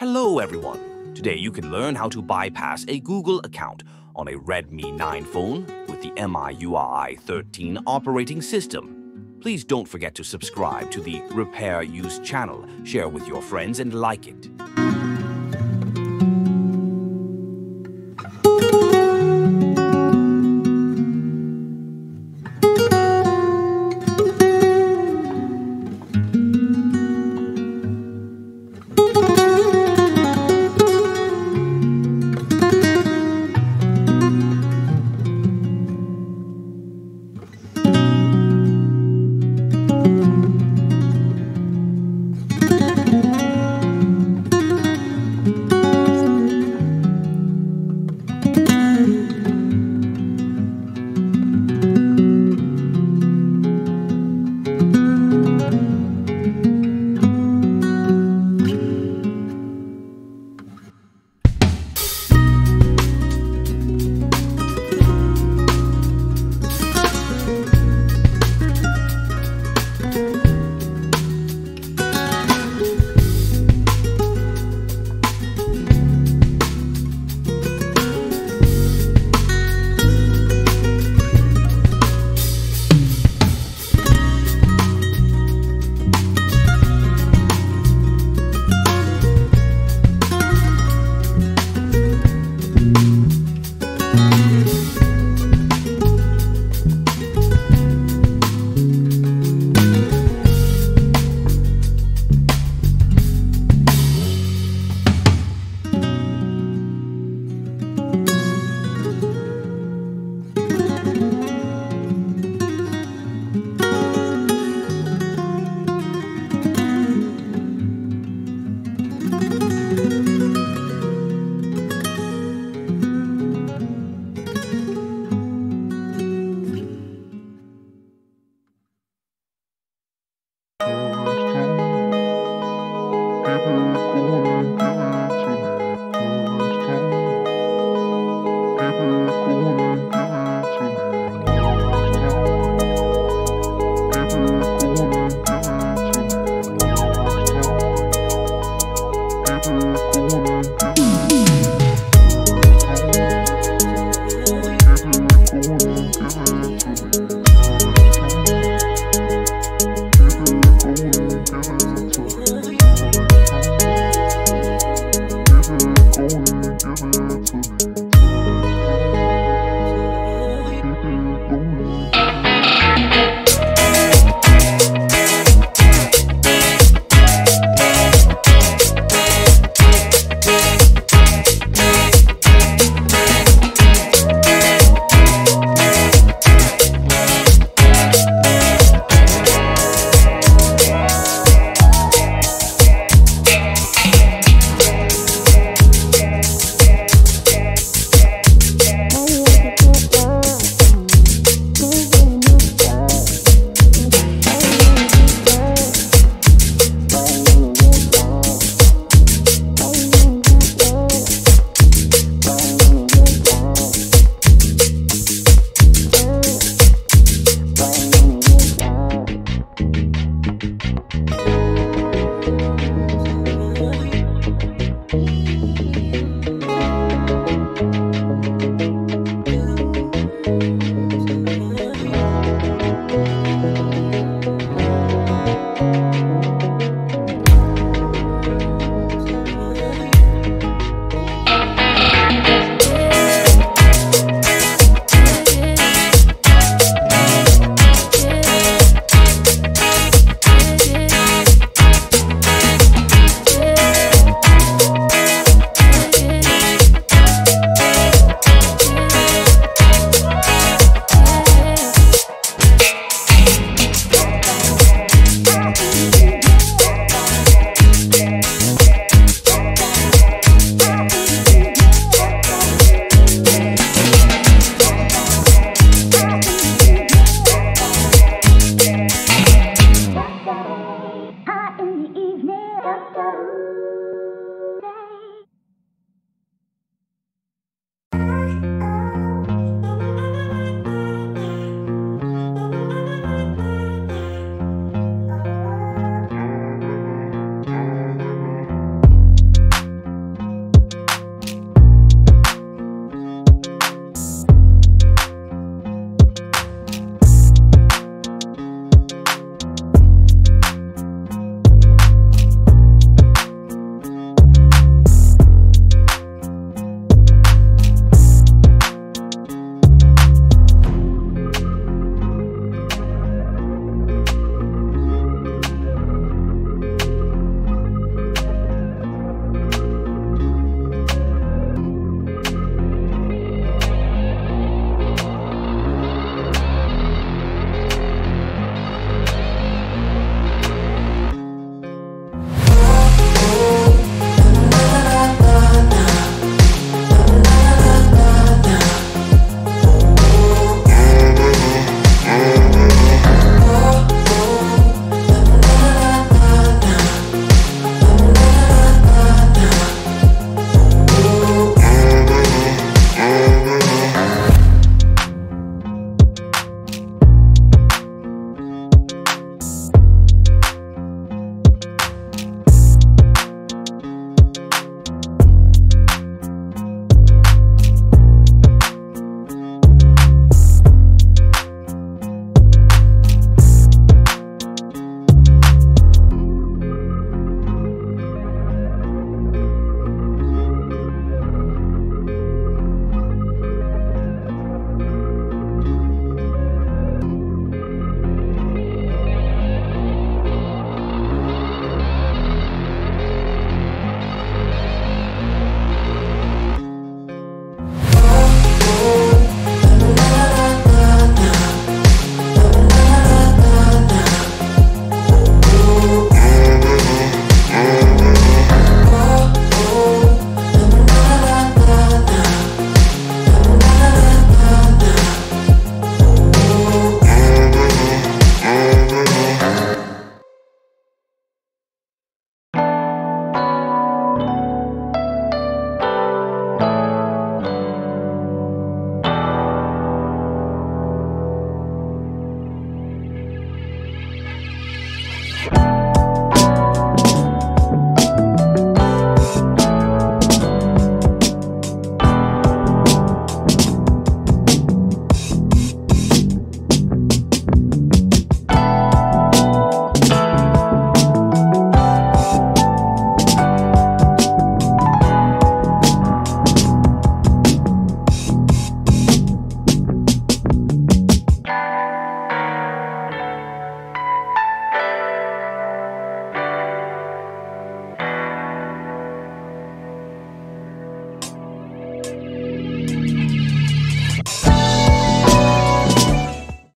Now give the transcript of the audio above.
Hello everyone! Today you can learn how to bypass a Google account on a Redmi 9 phone with the MIUI 13 operating system. Please don't forget to subscribe to the Repair Use channel, share with your friends and like it.